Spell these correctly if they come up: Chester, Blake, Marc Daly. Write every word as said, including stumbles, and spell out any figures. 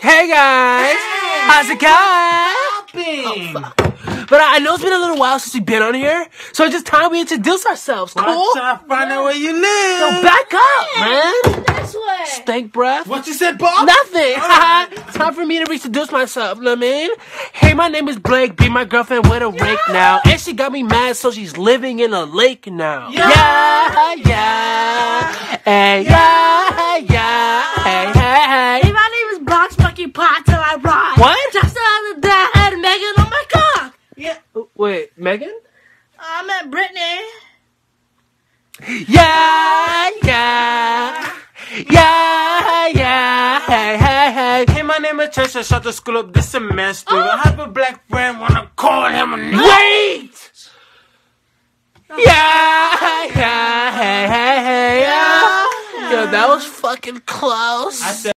Hey guys! Hey, how's it going? What's happening? Oh, but I, I know it's been a little while since we've been on here, so it's just time we introduce ourselves. Cool? What's up? Find out where you live. So back up, hey, man. This way. Stank breath. What you said, Bob? Nothing. Right. It's time for me to reintroduce myself. You know what I mean? Hey, my name is Blake. Be my girlfriend with a yeah. rake now, and she got me mad, so she's living in a lake now. Yeah, yeah, yeah, hey, yeah, yeah. yeah. Hey, hey, hey. Hey, my name is Box Bucky Pot till I ride. What? Just another day and Megan on my cock. Yeah. Wait, Megan? I met Brittany. Yeah, yeah, yeah, yeah. Hey, hey, hey. Hey, my name is Chester. Shut the school up this semester. Oh. I have a black friend. Wanna call him? A Wait. No. Yeah, yeah, hey, hey, hey. Yeah. Yo, that was fucking close. I said